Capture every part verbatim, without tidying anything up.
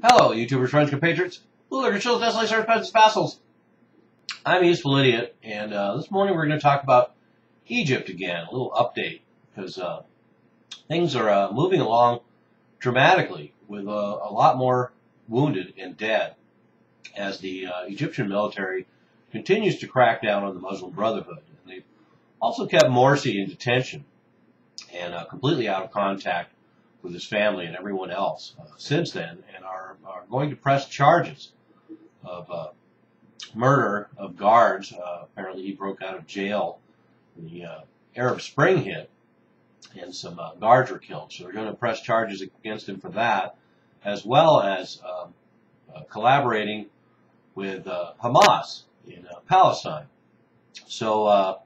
Hello, YouTubers, friends, compatriots, lurkers, chills, desolate, servants, peasants, vassals. I'm a Useful Idiot, and uh, this morning we're going to talk about Egypt again, a little update, because uh, things are uh, moving along dramatically with uh, a lot more wounded and dead as the uh, Egyptian military continues to crack down on the Muslim Brotherhood. And they've also kept Morsi in detention and uh, completely out of contact with his family and everyone else uh, since then, and are, are going to press charges of uh, murder of guards. Uh, apparently he broke out of jail when the uh, Arab Spring hit, and some uh, guards were killed. So they're going to press charges against him for that, as well as um, uh, collaborating with uh, Hamas in uh, Palestine. So, uh,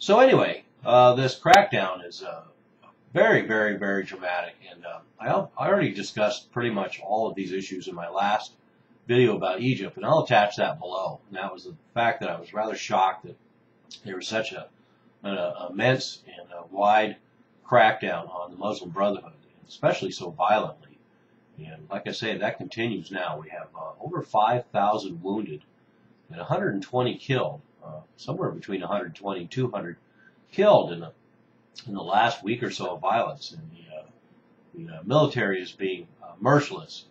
so anyway, uh, this crackdown is uh, very, very, very dramatic, and uh, I, I already discussed pretty much all of these issues in my last video about Egypt, and I'll attach that below. And that was the fact that I was rather shocked that there was such a, an a immense and a wide crackdown on the Muslim Brotherhood, especially so violently. And like I say, that continues now. We have uh, over five thousand wounded and one hundred twenty killed, uh, somewhere between one hundred twenty and two hundred killed in the in the last week or so of violence, and the, uh, the uh, military is being uh, merciless.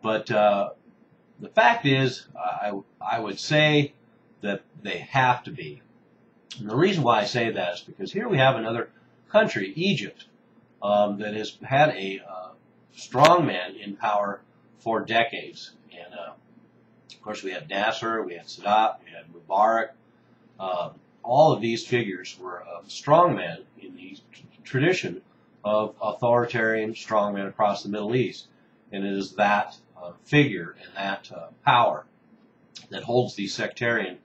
But uh, the fact is, uh, I, I would say that they have to be. And the reason why I say that is because here we have another country, Egypt, um, that has had a uh, strong man in power for decades. And uh, of course, we had Nasser, we had Sadat, we had Mubarak. Um, all of these figures were uh, strongmen in the tradition of authoritarian strongmen across the Middle East. And it is that uh, figure and that uh, power that holds the sectarian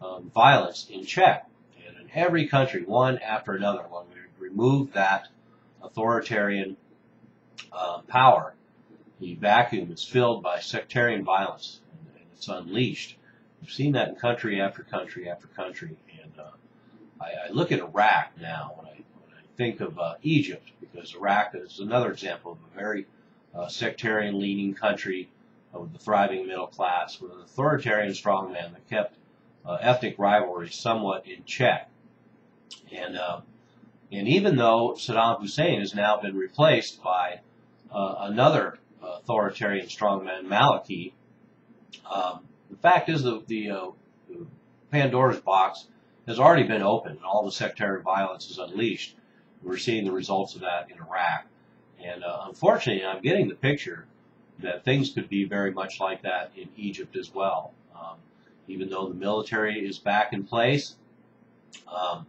um, violence in check. And in every country, one after another, when we remove that authoritarian uh, power, the vacuum is filled by sectarian violence, and, and it's unleashed. We've seen that in country after country after country. Uh, I, I look at Iraq now when I, when I think of uh, Egypt, because Iraq is another example of a very uh, sectarian-leaning country with the thriving middle class, with an authoritarian strongman that kept uh, ethnic rivalry somewhat in check. And, uh, and even though Saddam Hussein has now been replaced by uh, another authoritarian strongman, Maliki, um, the fact is that the, uh, the Pandora's box has already been opened, and all the sectarian violence is unleashed. We're seeing the results of that in Iraq. And uh, unfortunately, I'm getting the picture that things could be very much like that in Egypt as well. Um, even though the military is back in place, um,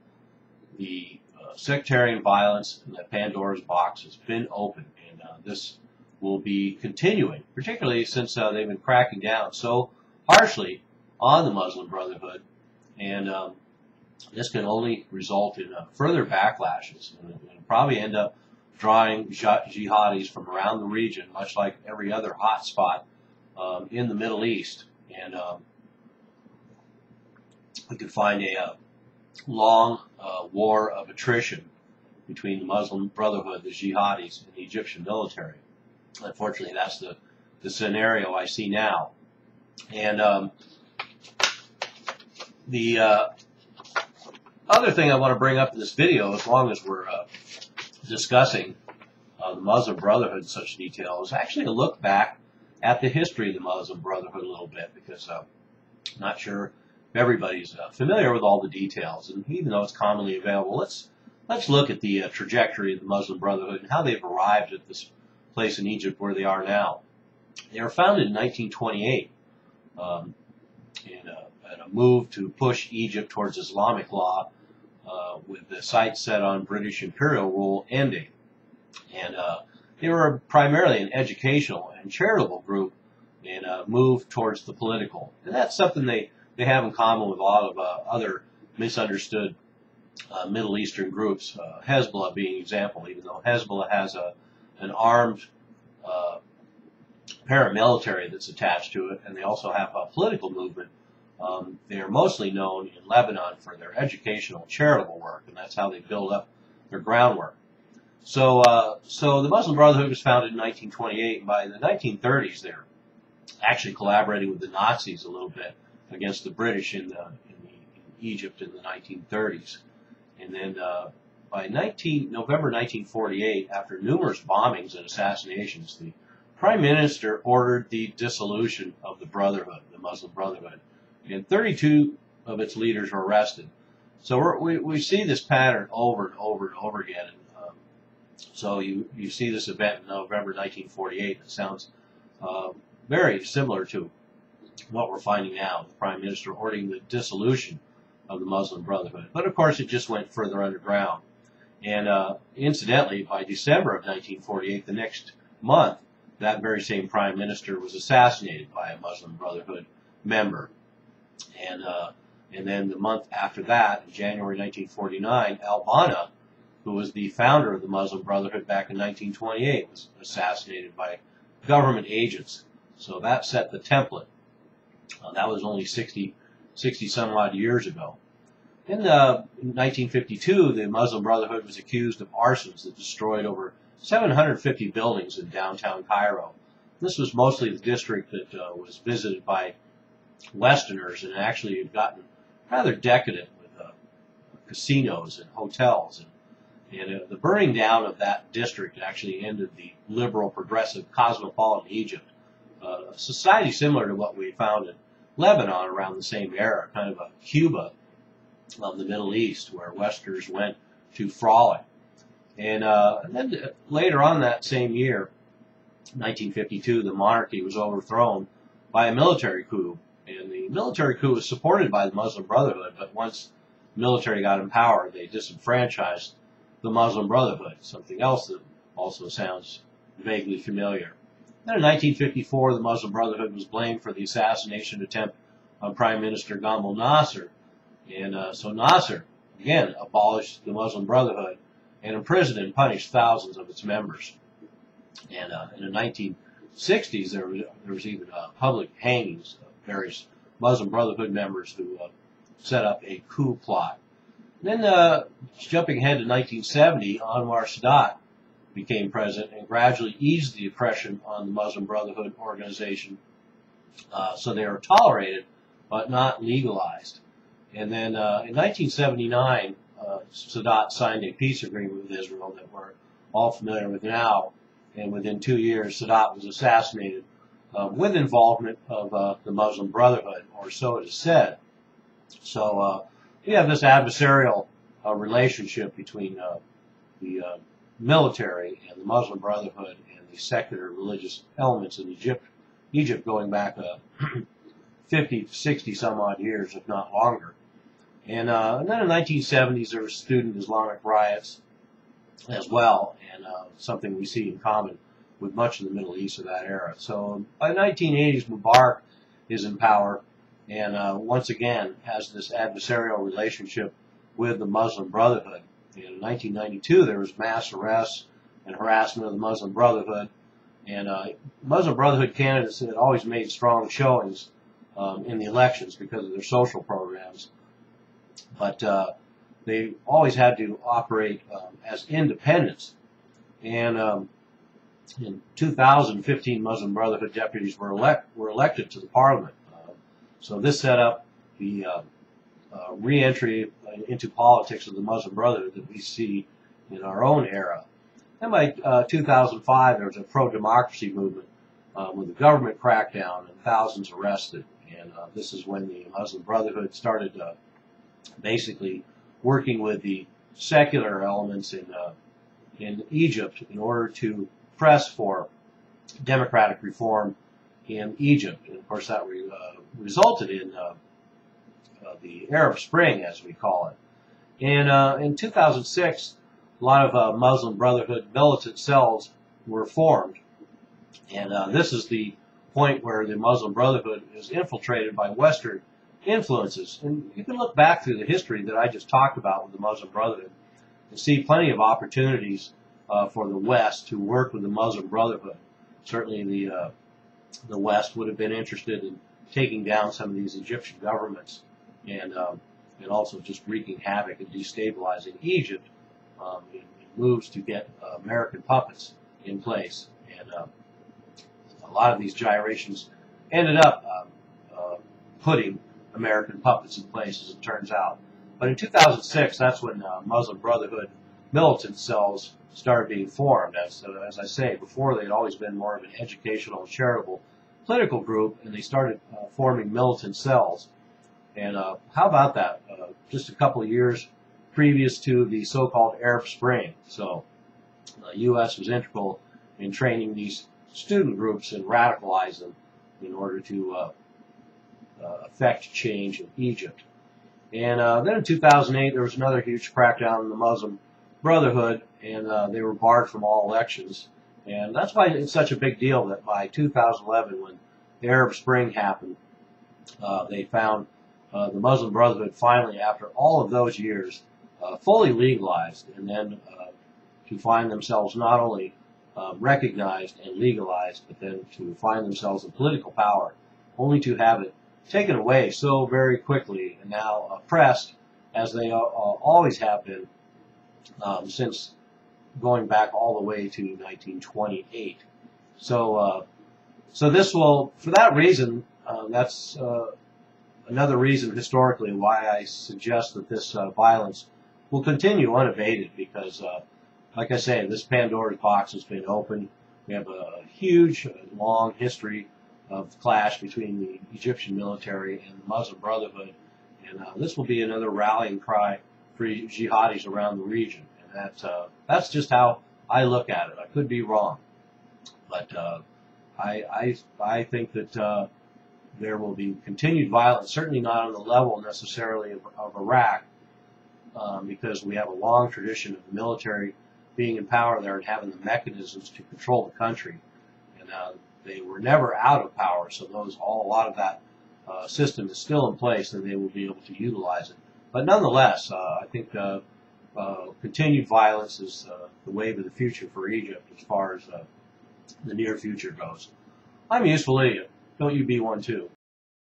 the uh, sectarian violence and the Pandora's box has been opened, and uh, this will be continuing, particularly since uh, they've been cracking down so harshly on the Muslim Brotherhood. And um, this can only result in uh, further backlashes, and it'll probably end up drawing jihadis from around the region, much like every other hotspot um, in the Middle East. And um, we could find a uh, long uh, war of attrition between the Muslim Brotherhood, the jihadis, and the Egyptian military. Unfortunately, that's the, the scenario I see now. And um, the... Uh, Other thing I want to bring up in this video, as long as we're uh, discussing uh, the Muslim Brotherhood in such detail, is actually a look back at the history of the Muslim Brotherhood a little bit, because uh, I'm not sure if everybody's uh, familiar with all the details, and even though it's commonly available, let's let's look at the uh, trajectory of the Muslim Brotherhood and how they've arrived at this place in Egypt where they are now. They were founded in nineteen twenty-eight um, in a, in a move to push Egypt towards Islamic law, Uh, with the sights set on British imperial rule ending. And uh, they were primarily an educational and charitable group, and uh, moved towards the political. And that's something they, they have in common with a lot of uh, other misunderstood uh, Middle Eastern groups, uh, Hezbollah being an example, even though Hezbollah has a, an armed uh, paramilitary that's attached to it, and they also have a political movement. Um, they are mostly known in Lebanon for their educational charitable work, and that's how they build up their groundwork. So, uh, so the Muslim Brotherhood was founded in nineteen twenty-eight, and by the nineteen thirties they're actually collaborating with the Nazis a little bit against the British in, the, in, the, in Egypt in the nineteen thirties. And then uh, by November nineteen forty-eight, after numerous bombings and assassinations, the Prime Minister ordered the dissolution of the Brotherhood, the Muslim Brotherhood, and thirty-two of its leaders were arrested. So we're, we, we see this pattern over and over and over again. And, um, so you, you see this event in November nineteen forty-eight. It sounds uh, very similar to what we're finding now, the Prime Minister ordering the dissolution of the Muslim Brotherhood. But of course it just went further underground. And uh, incidentally, by December of nineteen forty-eight, the next month, that very same Prime Minister was assassinated by a Muslim Brotherhood member. And uh, and then the month after that, in January nineteen forty-nine, Al-Banna, who was the founder of the Muslim Brotherhood back in nineteen twenty-eight, was assassinated by government agents. So that set the template. Uh, that was only sixty, sixty some odd years ago. In, uh, in nineteen fifty-two, the Muslim Brotherhood was accused of arsons that destroyed over seven hundred fifty buildings in downtown Cairo. This was mostly the district that uh, was visited by Westerners, and actually had gotten rather decadent with uh, casinos and hotels. And, and uh, the burning down of that district actually ended the liberal, progressive, cosmopolitan Egypt, uh, a society similar to what we found in Lebanon around the same era, kind of a Cuba of the Middle East, where Westerners went to frolic. And, uh, and then later on that same year, nineteen fifty-two, the monarchy was overthrown by a military coup. And the military coup was supported by the Muslim Brotherhood, but once the military got in power, they disenfranchised the Muslim Brotherhood, something else that also sounds vaguely familiar. Then in nineteen fifty-four, the Muslim Brotherhood was blamed for the assassination attempt on Prime Minister Gamal Nasser. And uh, so Nasser, again, abolished the Muslim Brotherhood and imprisoned and punished thousands of its members. And uh, in the nineteen sixties, there was, there was even uh, public hangings of various Muslim Brotherhood members who uh, set up a coup plot. And then, uh, jumping ahead to nineteen seventy, Anwar Sadat became president and gradually eased the oppression on the Muslim Brotherhood organization, uh, so they were tolerated but not legalized. And then uh, in nineteen seventy-nine, uh, Sadat signed a peace agreement with Israel that we're all familiar with now, and within two years, Sadat was assassinated Uh, with involvement of uh, the Muslim Brotherhood, or so it is said. So uh, we have this adversarial uh, relationship between uh, the uh, military and the Muslim Brotherhood and the secular religious elements in Egypt, Egypt going back uh, fifty, sixty some odd years, if not longer. And, uh, and then in the nineteen seventies, there were student Islamic riots as well, and uh, something we see in common with much of the Middle East of that era. So by the nineteen eighties, Mubarak is in power and uh, once again has this adversarial relationship with the Muslim Brotherhood. And in nineteen ninety-two, there was mass arrests and harassment of the Muslim Brotherhood, and uh, Muslim Brotherhood candidates had always made strong showings um, in the elections because of their social programs, but uh, they always had to operate um, as independents. And um, in two thousand fifteen, Muslim Brotherhood deputies were, elect, were elected to the parliament. Uh, so this set up the uh, uh, re-entry into politics of the Muslim Brotherhood that we see in our own era. And by uh, two thousand five, there was a pro-democracy movement uh, with a government crackdown and thousands arrested. And uh, this is when the Muslim Brotherhood started uh, basically working with the secular elements in, uh, in Egypt in order to press for democratic reform in Egypt. And of course that re, uh, resulted in uh, uh, the Arab Spring, as we call it. And uh, in two thousand six, a lot of uh, Muslim Brotherhood militant cells were formed. And uh, this is the point where the Muslim Brotherhood is infiltrated by Western influences. And you can look back through the history that I just talked about with the Muslim Brotherhood and see plenty of opportunities Uh, for the West to work with the Muslim Brotherhood. Certainly the, uh, the West would have been interested in taking down some of these Egyptian governments and, um, and also just wreaking havoc and destabilizing Egypt um, in, in moves to get uh, American puppets in place. And uh, a lot of these gyrations ended up uh, uh, putting American puppets in place, as it turns out. But in two thousand six, that's when uh, Muslim Brotherhood militant cells started being formed. As, uh, as I say, before they'd always been more of an educational, charitable, political group, and they started uh, forming militant cells. And uh, how about that? Uh, just a couple of years previous to the so-called Arab Spring. So the uh, U S was integral in training these student groups and radicalize them in order to uh, uh, affect change in Egypt. And uh, then in two thousand eight, there was another huge crackdown on the Muslim Brotherhood, and uh, they were barred from all elections. And that's why it's such a big deal that by two thousand eleven, when the Arab Spring happened, uh, they found uh, the Muslim Brotherhood finally, after all of those years, uh, fully legalized, and then uh, to find themselves not only uh, recognized and legalized, but then to find themselves in political power, only to have it taken away so very quickly, and now oppressed, as they uh, always have been um, since going back all the way to nineteen twenty-eight. So, uh, so this will, for that reason, uh, that's uh, another reason historically why I suggest that this uh, violence will continue unabated, because, uh, like I say, this Pandora's box has been opened. We have a huge, long history of clash between the Egyptian military and the Muslim Brotherhood, and uh, this will be another rallying cry for jihadis around the region. That, uh, that's just how I look at it. I could be wrong, but uh, I, I, I think that uh, there will be continued violence, certainly not on the level necessarily of, of Iraq, um, because we have a long tradition of the military being in power there and having the mechanisms to control the country. And uh, they were never out of power, so those all a lot of that uh, system is still in place, and they will be able to utilize it. But nonetheless, uh, I think uh, Uh, continued violence is uh, the wave of the future for Egypt as far as uh, the near future goes. I'm a useful idiot. Don't you be one too.